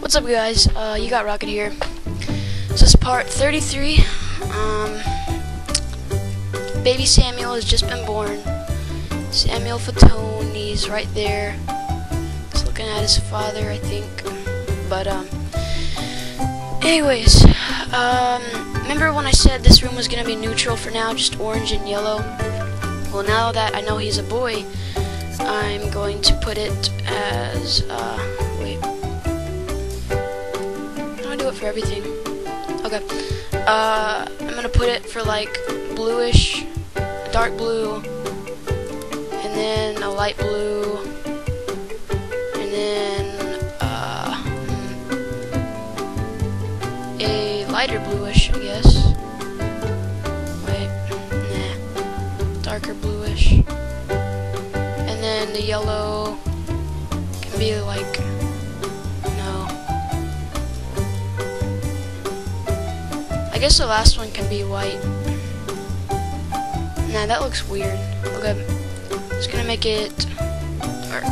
What's up, guys? You got Rocket here. This is part 33. Baby Samuel has just been born. Samuel Fatone, he's right there. He's looking at his father, I think. But, anyways, remember when I said this room was gonna be neutral for now, just orange and yellow? Well, now that I know he's a boy, I'm going to put it as, wait. How do I do it for everything? Okay. I'm gonna put it for, like, bluish, dark blue, and then a light blue, and then, a lighter bluish, I guess. Wait, nah. Darker bluish. And then the yellow can be, like, I guess the last one can be white. Nah, that looks weird. Okay, just gonna make it dark.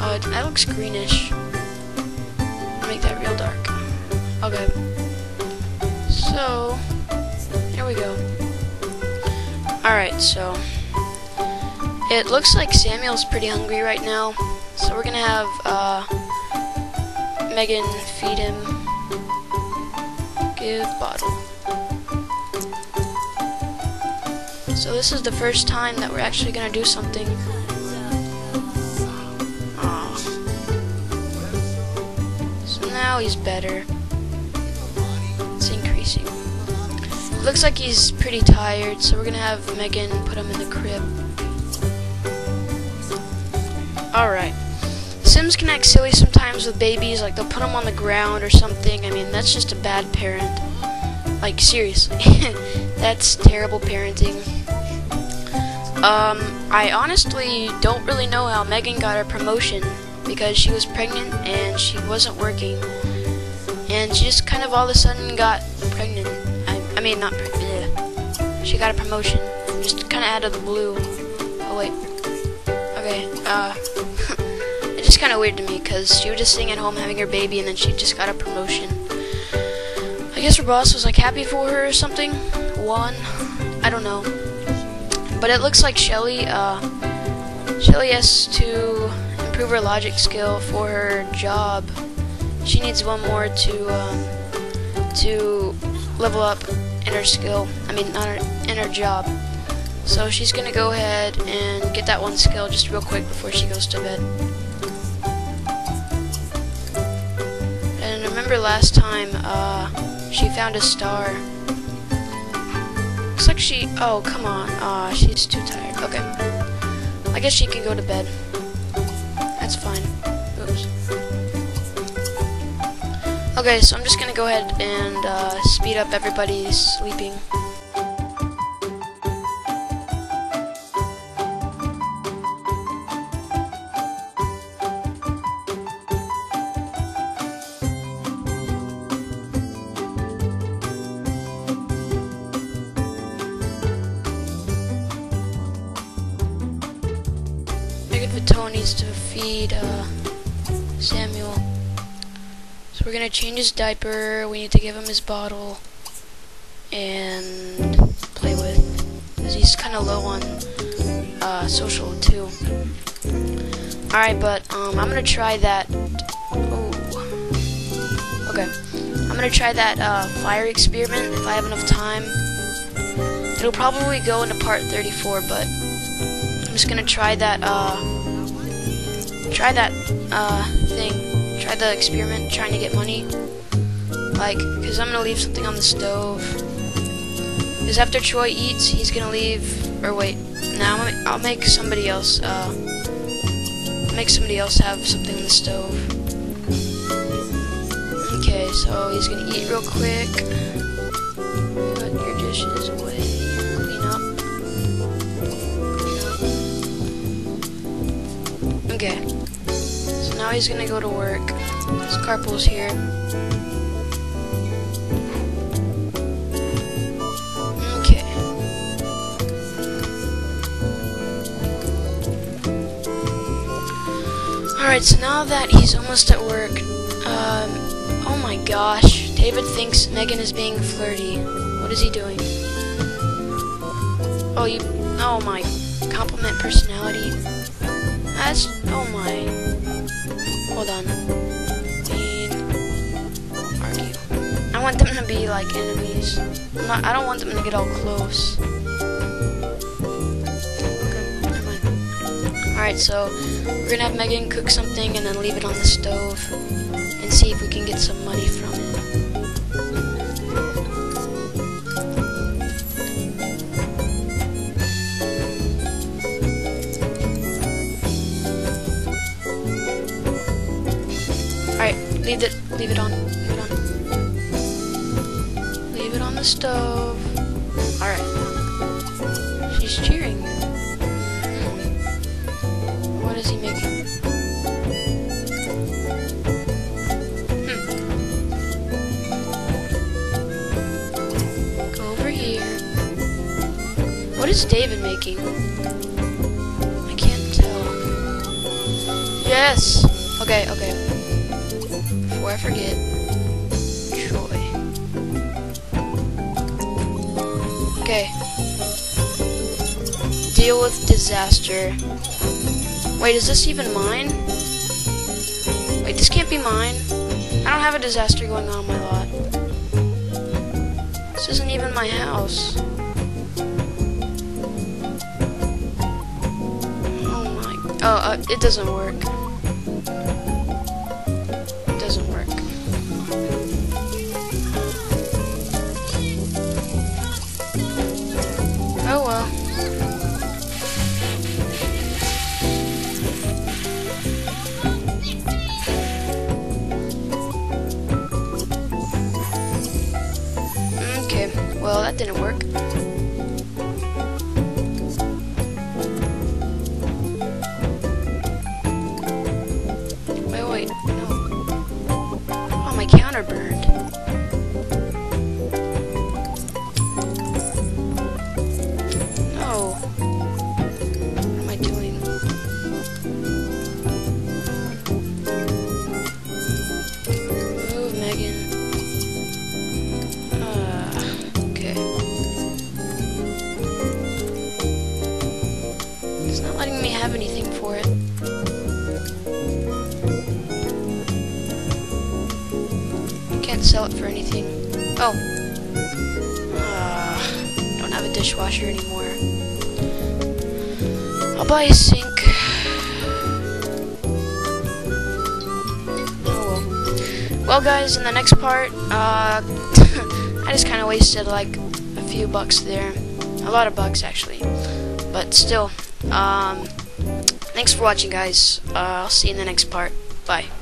Oh, that looks greenish. Make that real dark. Okay. So, here we go. Alright, so it looks like Samuel's pretty hungry right now. So we're gonna have Megan feed him. Bottle. So this is the first time that we're actually gonna do something. Aww. So now he's better. It's increasing. It looks like he's pretty tired, so we're gonna have Megan put him in the crib. Alright. Sims can act silly sometimes with babies, like they'll put them on the ground or something. I mean, that's just a bad parent. Like, seriously. That's terrible parenting. I honestly don't really know how Megan got her promotion, because she was pregnant and she wasn't working. And she just kind of all of a sudden got pregnant. I mean, not pregnant. Yeah. She got a promotion. Just kind of out of the blue. Oh, wait. Okay, It's kind of weird to me because she was just sitting at home having her baby and then she just got a promotion. I guess her boss was like happy for her or something. I don't know. But it looks like Shelly, Shelly has to improve her logic skill for her job. She needs one more to level up in her skill. I mean, not her, in her job. So she's gonna go ahead and get that one skill just real quick before she goes to bed. Remember last time she found a star. Looks like she come on. She's too tired. Okay. I guess she can go to bed. That's fine. Oops. Okay, so I'm just gonna go ahead and speed up everybody's sleeping. Fatone needs to feed Samuel. So we're gonna change his diaper, we need to give him his bottle and play with, because he's kinda low on social too. Alright, but I'm gonna try that I'm gonna try that fire experiment if I have enough time. It'll probably go into part 34, but I'm just gonna try that thing. Try the experiment, trying to get money. Like, because I'm going to leave something on the stove. Because after Troy eats, he's going to leave. Or wait, now I'll make somebody else, have something on the stove. Okay, so he's going to eat real quick. Put your dishes away. Okay, so now he's gonna go to work. His carpool's here. Okay. All Alright, so now that he's almost at work, oh my gosh, David thinks Megan is being flirty. What is he doing? Oh, you, oh my, compliment personality. That's, oh my, hold on. Argue. I want them to be like enemies. I don't want them to get all close. Alright, so we're gonna have Megan cook something and then leave it on the stove and see if we can get some money from it. Alright, leave it on. Leave it on the stove. Alright. She's cheering. What is he making? Go over here. What is David making? I can't tell. Yes! Okay, okay. Before I forget, Troy. Okay. Deal with disaster. Wait, is this even mine? Wait, this can't be mine. I don't have a disaster going on in my lot. This isn't even my house. Oh my... Oh, it doesn't work. It doesn't work. Oh well. Well, that didn't work. Wait, no. Oh, my counter burned. No. What am I doing? Move, Megan. It's not letting me have anything for it. Can't sell it for anything. Oh. Don't have a dishwasher anymore. I'll buy a sink. Oh well. Well guys, in the next part, I just kinda wasted like a few bucks there. A lot of bucks actually. But still. Thanks for watching, guys. I'll see you in the next part. Bye.